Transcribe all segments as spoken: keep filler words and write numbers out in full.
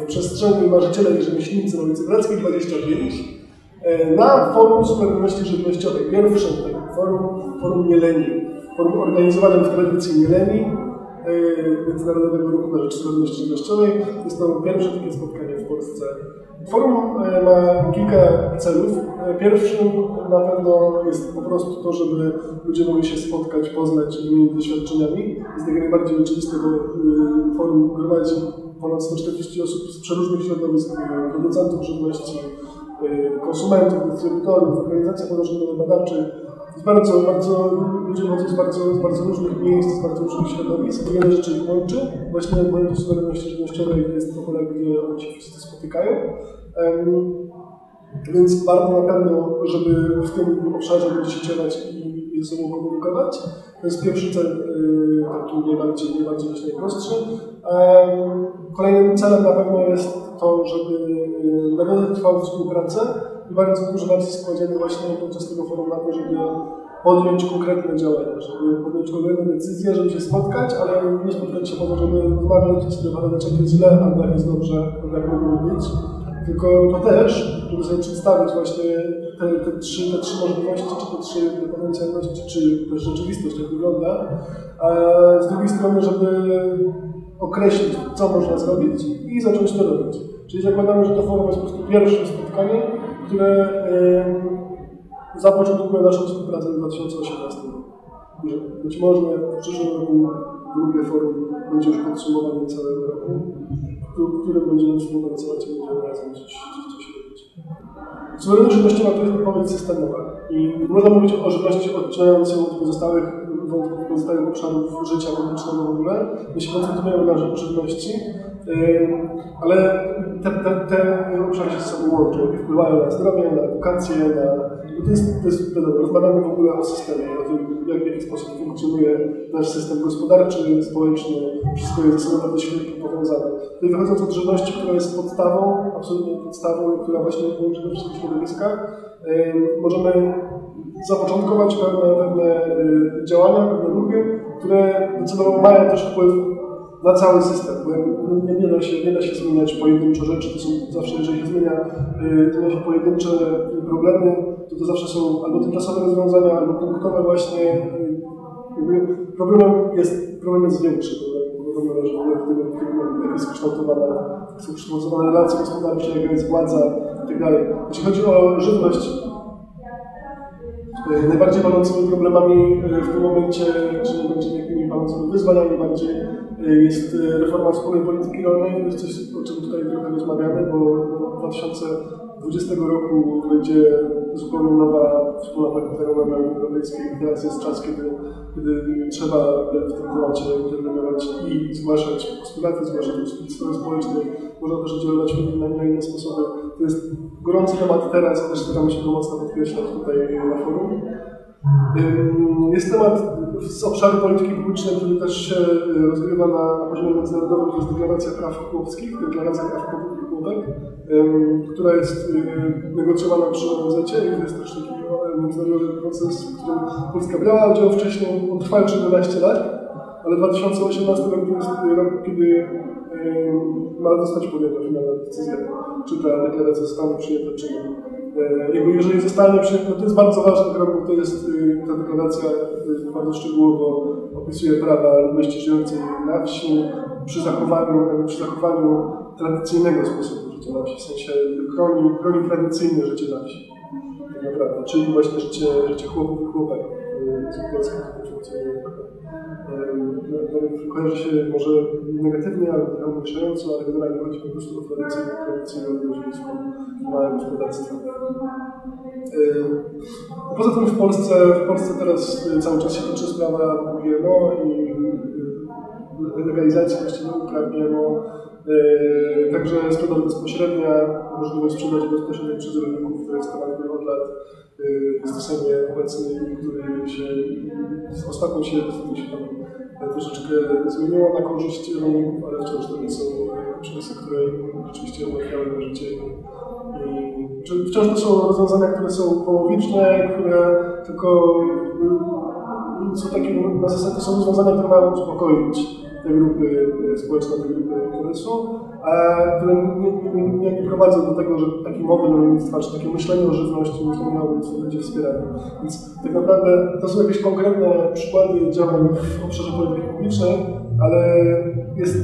w przestrzeni marzyciela i rzemieślnicy na ulicy Brackiej dwadzieścia pięć na forum Superwolności Żywnościowej, pierwszym forum, forum Mieleni, forum organizowanym w tradycji Mieleni, Międzynarodowego Ruchu na Rzecz Superwolności Żywnościowej. Jest to pierwsze takie spotkanie w Polsce. Forum ma kilka celów. Pierwszym na pewno jest po prostu to, żeby ludzie mogli się spotkać, poznać i wymienić doświadczeniami. Jest takie najbardziej oczywiste, bo forum gromadzi ponad sto czterdzieści osób z przeróżnych środowisk, producentów żywności, konsumentów, dystrybutorów, organizacji położeniowo-badawczych. Bardzo, bardzo, ludzie mogą z bardzo, z bardzo różnych miejsc, z bardzo różnych środowisk. Wiele rzeczy ich łączy. Właśnie w mojej suwerenności żywnościowej jest to pole, gdzie oni się wszyscy spotykają. Um, więc warto na pewno, żeby w tym obszarze ludzie się dzielać i ze sobą komunikować. To jest pierwszy cel, yy, taki nie bardziej, nie bardziej niż najprostszy. Um, kolejnym celem na pewno jest to, żeby yy, nawiązać trwałą współpracę. I bardzo dużo nacisk kładziemy właśnie podczas tego forum na to, żeby podjąć konkretne działania, żeby podjąć konkretne decyzje, żeby się spotkać, ale nie spotkać się po to, żeby rozmawiać, czy dopadać, jak jest źle, a tak jest dobrze, jak mogło być. Tylko to też, żeby sobie przedstawić właśnie te, te, trzy, te trzy możliwości, czy te trzy potencjalności, czy też rzeczywistość, jak wygląda. A z drugiej strony, żeby określić, co można zrobić i zacząć to robić. Czyli zakładamy, że to forum jest po prostu pierwsze spotkanie, które y, zapoczątkuje naszą współpracę w dwa tysiące osiemnastym roku. Być może w przyszłym roku drugie forum będzie już podsumowanie całego roku, w którym będziemy współpracować i będziemy razem coś, coś robić. Suwerenność żywnościowa to jest odpowiedź systemowa i można mówić o żywności odcinając ją od pozostałych wątków, pozostałych obszarów życia publicznego w ogóle. My się koncentrujemy na żywności, y, ale Te, te, te obszary się z sobą łączą i wpływają na zdrowie, na edukację, na... To jest, to jest wiadomo, rozmawiamy w ogóle o systemie, o tym, jak w jaki sposób funkcjonuje nasz system gospodarczy, społeczny, wszystko jest ze sobą bardzo świetnie powiązane. Tutaj wychodząc od żywności, która jest podstawą, absolutnie podstawą, która właśnie łączy we wszystkich środowiskach, yy, możemy zapoczątkować pewne, pewne yy, działania, pewne ruchy, które decydowo mają też wpływ na cały system, bo nie, nie, da się, nie da się zmieniać pojedyncze rzeczy, to są zawsze, jeżeli się zmienia, yy, zmienia się pojedyncze problemy, to to zawsze są albo tymczasowe rozwiązania, albo punktowe właśnie. Yy, problemem jest, problem jest większy, problem, że w tym momencie, jak jest kształtowana relacja gospodarcza, jaka jest władza itd. Jeśli chodzi o żywność, yy, najbardziej palącymi problemami yy, w tym momencie, czy nie będzie jakimi palącymi wyzwaniami bardziej, jest reforma wspólnej polityki rolnej, to jest coś, o czym tutaj trochę rozmawiamy, bo od dwa tysiące dwudziestego roku będzie zupełnie nowa wspólna polityka rolna Unii Europejskiej. Teraz jest czas, kiedy, kiedy trzeba w tym temacie interweniować i zgłaszać postulaty, zgłaszać sprawy społeczne, można też oddziaływać na inne sposoby. To jest gorący temat teraz, też staramy się to mocno podkreślać tutaj na forum. Jest temat z obszaru polityki publicznej, który też się rozgrywa na poziomie międzynarodowym, to jest Deklaracja praw kłopskich, Deklaracja praw kłopek, która jest negocjowana przy O N Z i to jest też taki międzynarodowy proces, w którym Polska brała udział wcześniej, on trwa czternaście lat, ale dwa tysiące osiemnasty rok to jest rok, kiedy ma zostać podjęta finalna decyzja, czy ta deklaracja zostanie przyjęta, czy nie. Jakby jeżeli zostanie przyjęta, to jest bardzo ważny krok, bo to jest ta deklaracja bardzo szczegółowo opisuje prawa ludności żyjącej na wsi przy zachowaniu, przy zachowaniu tradycyjnego sposobu życia na wsi, w sensie chroni, chroni tradycyjne życie na wsi, tak naprawdę, czyli właśnie życie, życie chłopów i chłopek z Polski. Kojarzy się może negatywnie, ale umniejszająco, ale generalnie chodzi po prostu o tradycyjną rodzicielską małe gospodarstwa. Poza tym w Polsce, w Polsce teraz cały czas się toczy sprawa G M O i legalizacji właściwie upraw G M O, także sprzedaż bezpośrednia, możliwość sprzedaży bezpośredniej przez rolników, to jest temat od lat. Stosowanie obecny, który się z ostatnią się, się tam troszeczkę zmieniło na korzyść rolników, ale wciąż to nie są przepisy, które rzeczywiście ułatwiały na życie. I wciąż to są rozwiązania, które są połowiczne, które tylko są takie, na zasadzie to są rozwiązania, które mają uspokoić te grupy społeczne, te grupy, które są, które nie, nie, nie prowadzą do tego, że taki model rolnictwa, czy takie myślenie o żywności już nie miało być, będzie wspierane. Więc tak naprawdę to są jakieś konkretne przykłady działań w obszarze polityki publicznej, ale jest,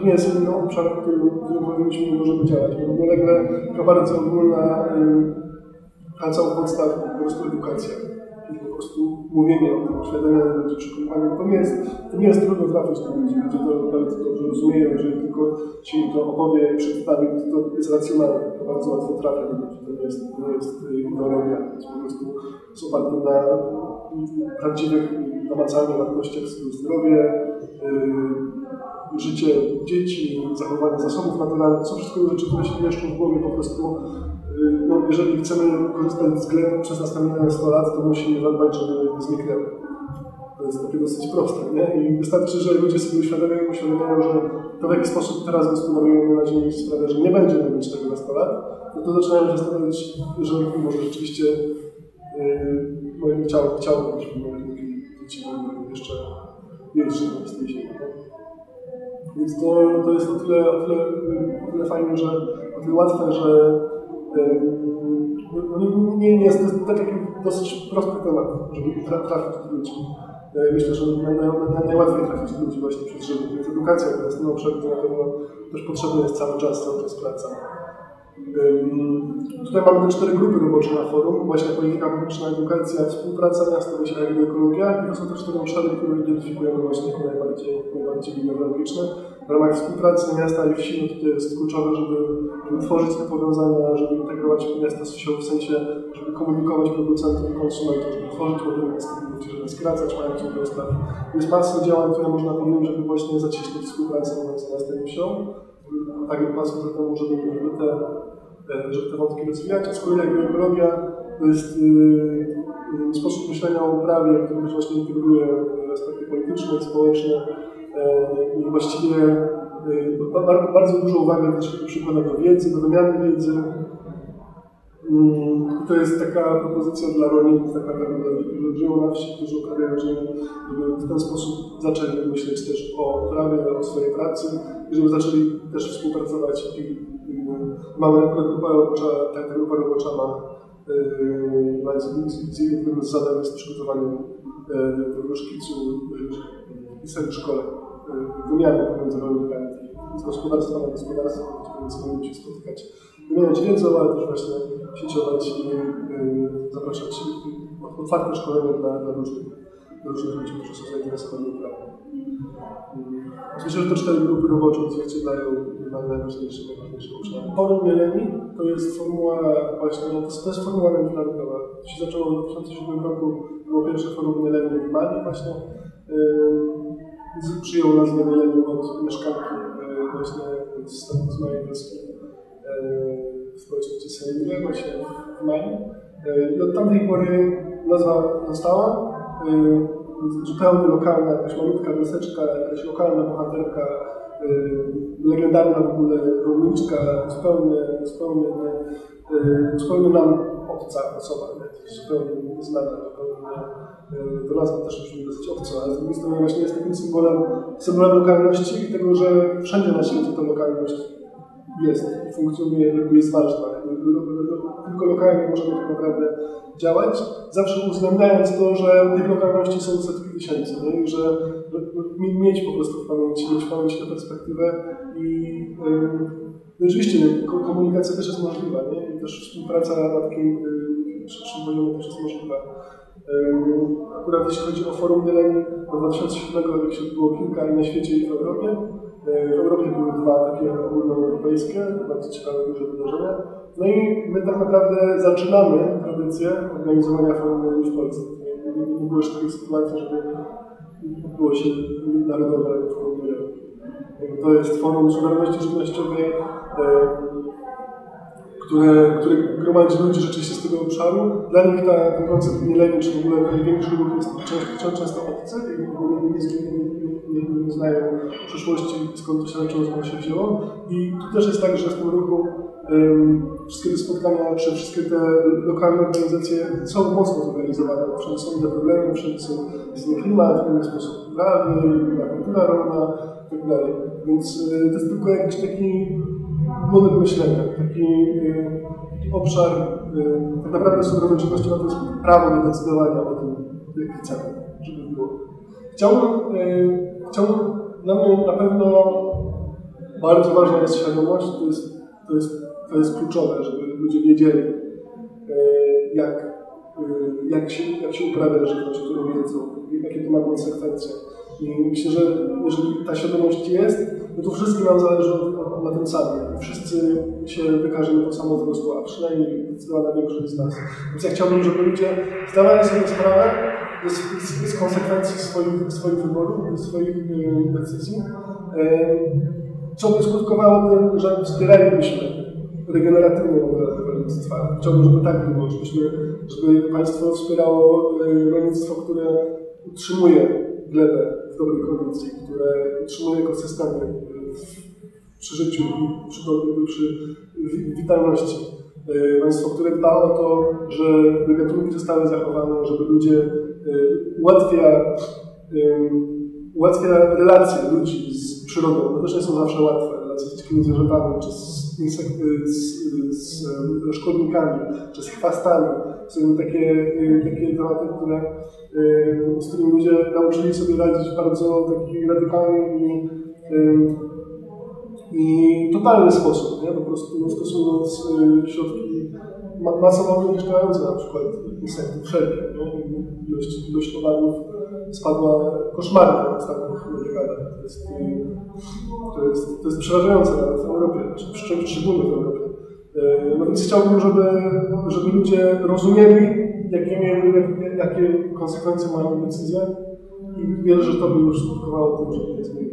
to nie jest jedyny obszar, w którym powinniśmy nie możemy działać. Równolegle taka bardzo ogólna praca u podstaw, po prostu edukacja. Po prostu mówienie o tym, oświadczenie ludzi, przekonywanie, to nie jest, to nie jest trudno trafić do ludzi, ludzie to bardzo dobrze rozumieją, jeżeli tylko się im to opowie i przedstawi, to jest racjonalne, to bardzo łatwo trafia do ludzi, to nie jest, to jest ideologia, to jest po prostu jest oparte na prawdziwych namacalnych wartościach, zdrowie, yy, życie dzieci, zachowanie zasobów naturalnych, to są wszystko rzeczy, które się mieszczą w głowie po prostu. No, jeżeli chcemy korzystać z gleb przez następne sto lat, to musimy zadbać, żeby nie zniknęły. To jest takie dosyć proste, nie? I wystarczy, że ludzie sobie uświadamiają, uświadamiają, że to w jaki sposób teraz gospodarujemy na ziemi sprawia, że nie będziemy mieć tego na sto lat, no to zaczynają się zastanawiać, że może rzeczywiście moim yy, ciało chciałoby, żeby moje dzieci mogły jeszcze mieć żywność z tej ziemi. Więc to, to jest o tyle, o tyle, o tyle fajne, że o tyle łatwe, że No, nie, nie jest to taki dosyć prosty temat, żeby tra trafić do ludzi. Myślę, że naj, naj, naj, najłatwiej trafić do ludzi właśnie przez życie. Więc edukacja to jest ten obszar, który na pewno też potrzebny jest cały czas, cały czas praca. Um, tutaj mamy te cztery grupy robocze na forum. Właśnie polityka publiczna, edukacja, współpraca, miasto, myślenie, ekologia. I to są te cztery obszary, które identyfikujemy właśnie jako najbardziej, najbardziej ideologiczne. W ramach współpracy miasta i wsi to jest kluczowe, żeby, żeby tworzyć te powiązania, żeby integrować miasta z wsią, w sensie, żeby komunikować producentów i konsumentów, żeby tworzyć modele dystrybucji, żeby skracać mającą dostaw. Jest masę działań, które można podjąć, żeby właśnie zacieśnić współpracę z miastem i wsią. Tak jak Państwo za temu, żeby, żeby, te, żeby te wątki rozwijać. Z kolei ekologia to jest yy, sposób myślenia o prawie, który też właśnie integruje aspekty polityczne, społeczne. Yy, I właściwie yy, bardzo, bardzo dużo uwagi też przykłada do wiedzy, do wymiany wiedzy. Yy, to jest taka propozycja dla rolników, tak naprawdę, którzy żyją na wsi, którzy uprawiają ziemię, żeby w ten sposób zaczęli myśleć też o prawie, o swojej pracy. I żeby zaczęli też współpracować. I, i mamy grupę robocza, ta grupa robocza ma jednym z zadań jest przygotowanie tego szkicu pisem w szkole, wymiany pomiędzy rolnikami z gospodarstwa na gospodarstwo, więc będziemy się spotykać, wymieniać wiedzą, ale też właśnie sieciować i y, zapraszać otwarte szkolenie dla, dla różnych. różnych ludzi, którzy są zainteresowani prawem. Myślę, że te cztery grupy robocze odzwierciedlają najważniejsze, najważniejsze obszary. Forum Mieleni to jest formuła właśnie, no to jest formuła międzynarodowa. To się zaczęło w dwa tysiące siódmym roku, było pierwsze Forum Mieleni w Mali właśnie. Yy, przyjął nazwę Mieleni od mieszkanki yy, właśnie z, z mojej wioski yy, w społeczności Sejmie właśnie w Mali. Yy, I od tamtej pory nazwa została. Zupełnie lokalna, jakaś malutka wioseczka, jakaś lokalna bohaterka, legendarna w ogóle rolniczka, zupełnie, zupełnie, zupełnie nam obca osoba, zupełnie nieznana, zupełnie do nas też musimy dosyć obco, ale z drugiej strony właśnie jest takim symbolem, symbolem lokalności i tego, że wszędzie na świecie ta lokalność jest, funkcjonuje, jest ważna. Tylko lokalnie możemy tak naprawdę działać, zawsze uwzględniając to, że tych lokalności są setki tysięcy, nie? I że, że mieć po prostu w pamięci, mieć w pamięci tę perspektywę i yy, oczywiście komunikacja też jest możliwa, nie? I też współpraca na takim yy, szerszym poziomie też jest możliwa. Yy, akurat jeśli chodzi o Forum Mieleni, do dwa tysiące siódmego roku się było kilka i na świecie i w Europie. W Europie były dwa takie ogólnoeuropejskie, bardzo ciekawe, duże wydarzenia. No i my tak naprawdę zaczynamy tradycję organizowania forum w Polsce. Nie było jeszcze takiej sytuacji, żeby było się narodowe forum. To jest Forum Superwolności Żywnościowej, które, które gromadzi ludzi rzeczywiście z tego obszaru. Dla nich ta, ten koncept mielenia, czy w ogóle największy ruch jest często, często obcy i w ogóle nie, nie, nie, nie znają przyszłości, skąd to się zaczęło, skąd się wzięło. I tu też jest tak, że w tym ruchu um, wszystkie te spotkania, czy wszystkie te lokalne organizacje są mocno zorganizowane. Wszędzie są te problemy, wszędzie są inny klimat, inny sposób prawy, inna kultura rolna itd. Więc y, to jest tylko jakiś taki model myślenia, taki y, obszar, y, tak naprawdę suwerenności na to jest prawo do decydowania o tym, jak chcemy, żeby było. Chciałbym, y, chciałbym dla mnie na pewno bardzo ważna jest świadomość, to jest, to jest, to jest kluczowe, żeby ludzie wiedzieli, y, jak, y, jak, się, jak się uprawia żywność, którą jedzą, jakie to ma konsekwencje. I myślę, że jeżeli ta świadomość jest, no to wszystkim nam zależy na tym samym. Wszyscy się wykażemy to samo wzrostu, a przynajmniej zdecydowana większość z nas. Więc ja chciałbym, żeby ludzie zdawali sobie sprawę z, z, z konsekwencji swoich, swoich wyborów, swoich yy, decyzji, yy, co by skutkowało tym, że wspieralibyśmy regeneratywne modele rolnictwa. Chciałbym, żeby tak było, żebyśmy, żeby państwo wspierało yy, rolnictwo, które utrzymuje glebę w dobrej kondycji, które utrzymuje ekosystemy przy życiu i przy, przy witalności. Państwo, które dba o to, żeby gatunki zostały zachowane, żeby ludzie ułatwia, ułatwia relacje ludzi z przyrodą. To też nie są zawsze łatwe relacje z dzikimi zwierzętami, czy z, insekty, z, z, z szkodnikami, czy z chwastami. Są takie, takie tematy, które, z którymi ludzie nauczyli sobie radzić w bardzo taki radykalny i, i totalny sposób, nie? Po prostu stosując środki masowo wyniszczające na przykład insektów wszelkie. Ilość, ilość owadów spadła koszmarnie w ostatnich dekadach. To jest, to jest, to jest przerażające nawet w Europie, szczególnie w Europie. No więc chciałbym, żeby, żeby ludzie rozumieli, jakie, jakie konsekwencje mają decyzje i wierzę, że to by już skutkowało tym, że nie zmieniło.